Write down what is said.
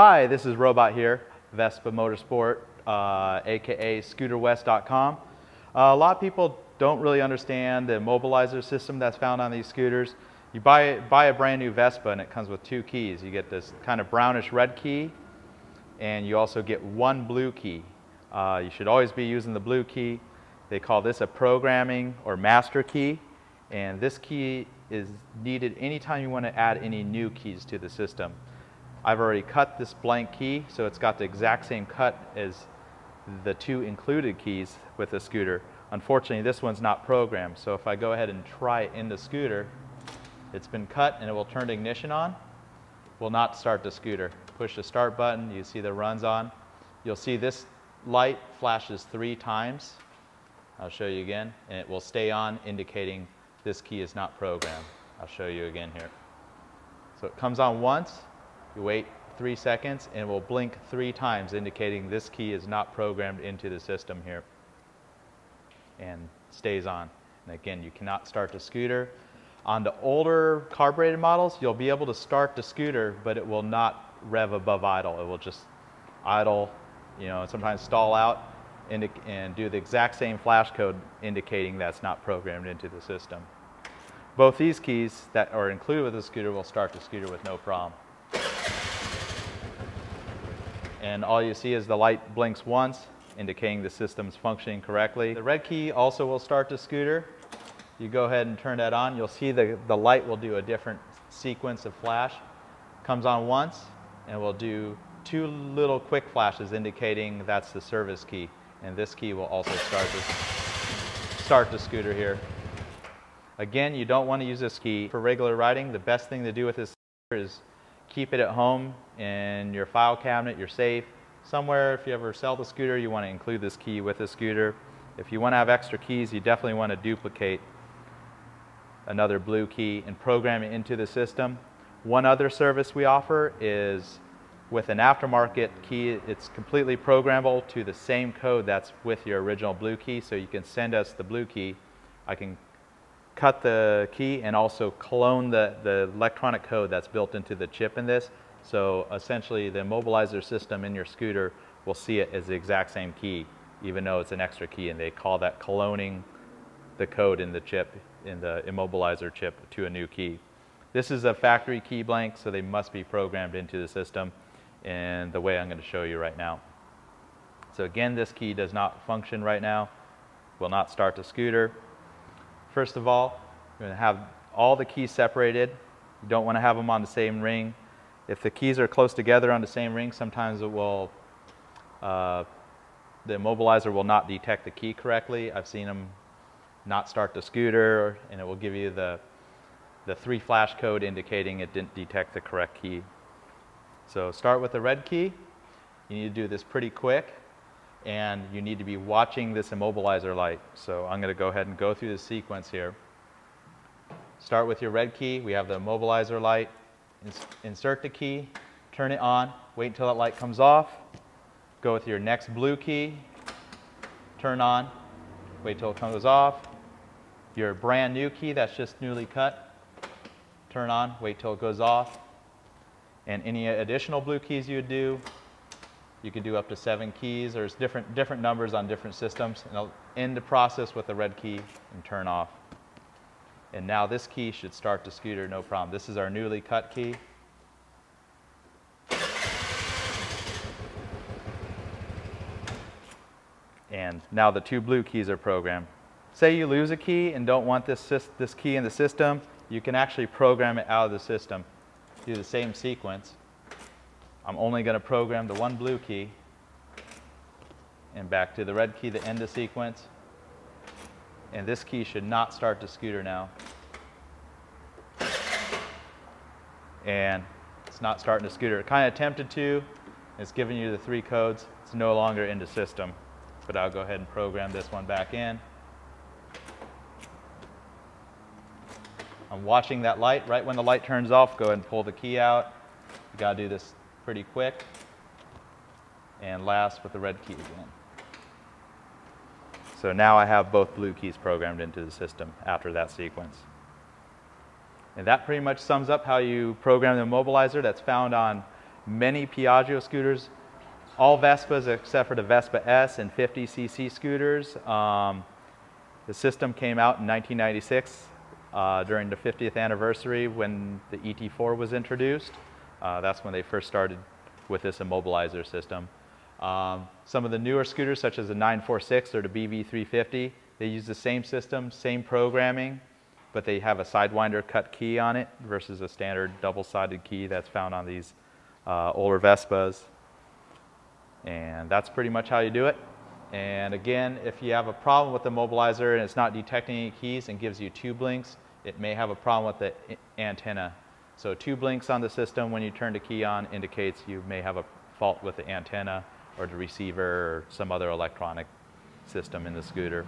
Hi, this is Robot here, Vespa Motorsport, aka ScooterWest.com. A lot of people don't really understand the immobilizer system that's found on these scooters. You buy a brand new Vespa and it comes with two keys. You get this kind of brownish red key and you also get one blue key. You should always be using the blue key. They call this a programming or master key, and this key is needed anytime you want to add any new keys to the system. I've already cut this blank key, so it's got the exact same cut as the two included keys with the scooter. Unfortunately, this one's not programmed, so if I go ahead and try it in the scooter, it's been cut and it will turn the ignition on. Will not start the scooter. Push the start button, you see the run's on. You'll see this light flashes 3 times. I'll show you again, and it will stay on, indicating this key is not programmed. I'll show you again here. So it comes on once, you wait 3 seconds, and it will blink 3 times, indicating this key is not programmed into the system here, and stays on. And again, you cannot start the scooter. On the older carbureted models, you'll be able to start the scooter, but it will not rev above idle. It will just idle, sometimes stall out and do the exact same flash code, indicating that's not programmed into the system. Both these keys that are included with the scooter will start the scooter with no problem. And all you see is the light blinks once, indicating the system's functioning correctly. The red key also will start the scooter. You go ahead and turn that on, you'll see the light will do a different sequence of flash. Comes on once and will do 2 little quick flashes, indicating that's the service key. And this key will also start the scooter here. Again, you don't want to use this key for regular riding. The best thing to do with this is keep it at home in your file cabinet, your safe. Somewhere, if you ever sell the scooter, you want to include this key with the scooter. If you want to have extra keys, you definitely want to duplicate another blue key and program it into the system. One other service we offer is with an aftermarket key. It's completely programmable to the same code that's with your original blue key, so you can send us the blue key. I can cut the key and also clone the electronic code that's built into the chip in this, so essentially the immobilizer system in your scooter will see it as the exact same key, even though it's an extra key, and they call that cloning the code in the chip, in the immobilizer chip, to a new key. This is a factory key blank, so they must be programmed into the system in the way I'm going to show you right now. So again, this key does not function right now, will not start the scooter. First of all, you're going to have all the keys separated. You don't want to have them on the same ring. If the keys are close together on the same ring, sometimes it will the immobilizer will not detect the key correctly. I've seen them not start the scooter, and it will give you the 3 flash code, indicating it didn't detect the correct key. So start with the red key. You need to do this pretty quick, and you need to be watching this immobilizer light. So I'm going to go ahead and go through the sequence here. Start with your red key. We have the immobilizer light. Insert the key, turn it on, wait until that light comes off. Go with your next blue key, turn on, wait till it comes off. Your brand new key that's just newly cut, turn on, wait till it goes off. And any additional blue keys you would do, you could do up to 7 keys. There's different numbers on different systems. And I'll end the process with the red key and turn off. And now this key should start the scooter, no problem. This is our newly cut key. And now the 2 blue keys are programmed. Say you lose a key and don't want this key in the system, you can actually program it out of the system. Do the same sequence. I'm only going to program the 1 blue key, and back to the red key to end the sequence. And this key should not start the scooter now. And it's not starting the scooter. It kind of attempted to. It's giving you the 3 codes. It's no longer in the system. But I'll go ahead and program this one back in. I'm watching that light. Right when the light turns off, go ahead and pull the key out. You gotta do this pretty quick. And last with the red key again. So now I have both blue keys programmed into the system after that sequence. And that pretty much sums up how you program the immobilizer that's found on many Piaggio scooters, all Vespas except for the Vespa S and 50cc scooters. The system came out in 1996 during the 50th anniversary when the ET4 was introduced. That's when they first started with this immobilizer system. Some of the newer scooters, such as the 946 or the BV350, they use the same system, same programming, but they have a sidewinder cut key on it versus a standard double-sided key that's found on these older Vespas. And that's pretty much how you do it. And again, if you have a problem with the immobilizer and it's not detecting any keys and gives you tube links, it may have a problem with the antenna. So tube links on the system, when you turn the key on, indicates you may have a fault with the antenna or the receiver or some other electronic system in the scooter.